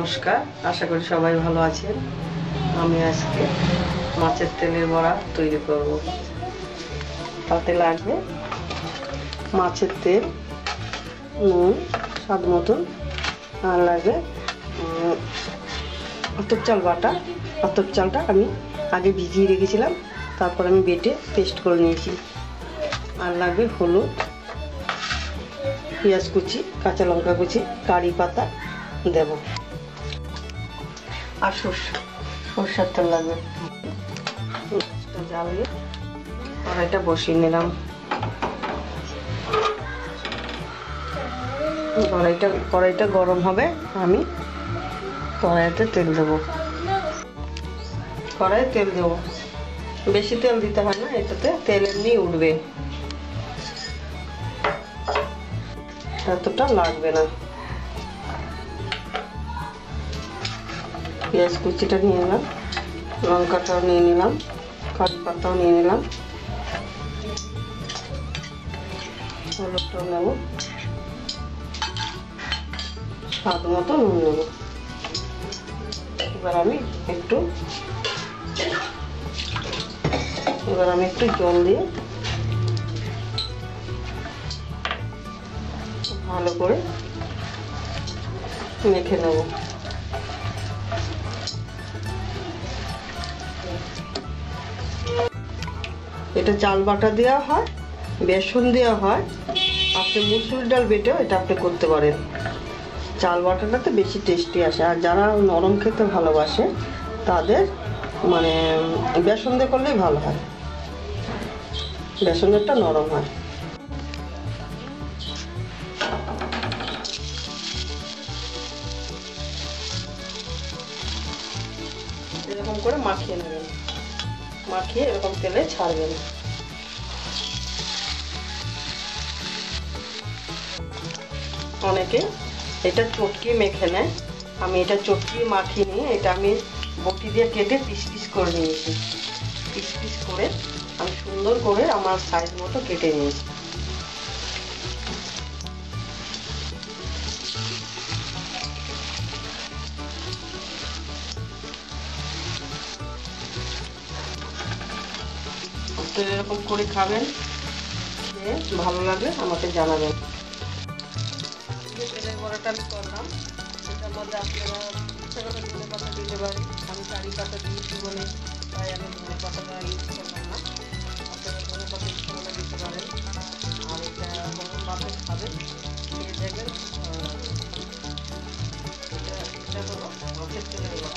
নমস্কার, আশা করি সবাই ভালো আছেন। আমি আজকে মাছের তেলের বড়া তৈরি করব। তাতে লাগবে মাছের তেল, নুন স্বাদ মতন, আর লাগবে আতপ চাল বাটা। আতপ চালটা আমি আগে ভিজিয়ে রেখেছিলাম, তারপর আমি বেটে পেস্ট করে নিয়েছি। আর লাগবে হলুদ, পেঁয়াজ কুচি, কাঁচা লঙ্কা কুচি, কারি পাতা দেব, আর সরষের তেল লাগবে। জ্বালিয়ে কড়াইটা বসিয়ে নিলাম। কড়াইটা গরম হবে, আমি কড়াইতে তেল দেব। কড়াইয়ে তেল দেব, বেশি তেল দিতে হয় না, এটাতে তেল এমনি উঠবে, এতটা লাগবে না। পেঁয়াজ কুচিটা নিয়ে নিলাম, লঙ্কাটাও নিয়ে নিলাম, কারি পাতাও নিয়ে নিলাম, হলুদটাও নেব, স্বাদ মতো নুন নেব। এবার আমি একটু জল দিয়ে ভালো করে মেখে নেব। এটা চাল বাটা দেওয়া হয়, বেসন দেওয়া হয়, আপনি মুসুর ডাল বেটেও এটা আপনি করতে পারেন। চাল বাটাটাতে বেশি টেস্টি আসে, আর যারা নরম খেতে ভালোবাসে তাদের মানে বেসন দিয়ে করলেই ভালো হয়, বেসনেরটা নরম হয়। এরকম করে মাখিয়ে নেবেন, মাখিয়ে এরকম তেলে ছাড়বেন। অনেকে এটা চটকি মেখে নেয়, আমি এটা চটকি মাখিয়ে নিয়ে এটা আমি বটি দিয়ে কেটে পিস পিস করে নিয়েছি। পিস পিস করে আমি সুন্দর করে আমার সাইজ মতো কেটে নিয়েছি। এরকম করে খাবেন, খেয়ে ভালো লাগে আমাকে জানাবেন। তেলের বড়াটা আমি করলাম, এটার মধ্যে আপনারা ইচ্ছা করে ধনে পাতা দিতে পারেন। আমি কারি পাতা দিয়েছি বলে তাই আমি ধনে পাতাটা ইউজ করলাম না, আপনারা ধনে পাতা ইউজ করে দিতে পারেন। আর এটা গরম ভাতে খাবেন, খেয়ে দেখবেন। এটা হলো মাছের তেলের বড়া।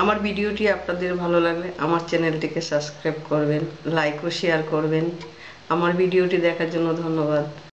আমার ভিডিওটি আপনাদের ভালো লাগলে আমার চ্যানেলটিকে সাবস্ক্রাইব করবেন, লাইক ও শেয়ার করবেন। আমার ভিডিওটি দেখার জন্য ধন্যবাদ।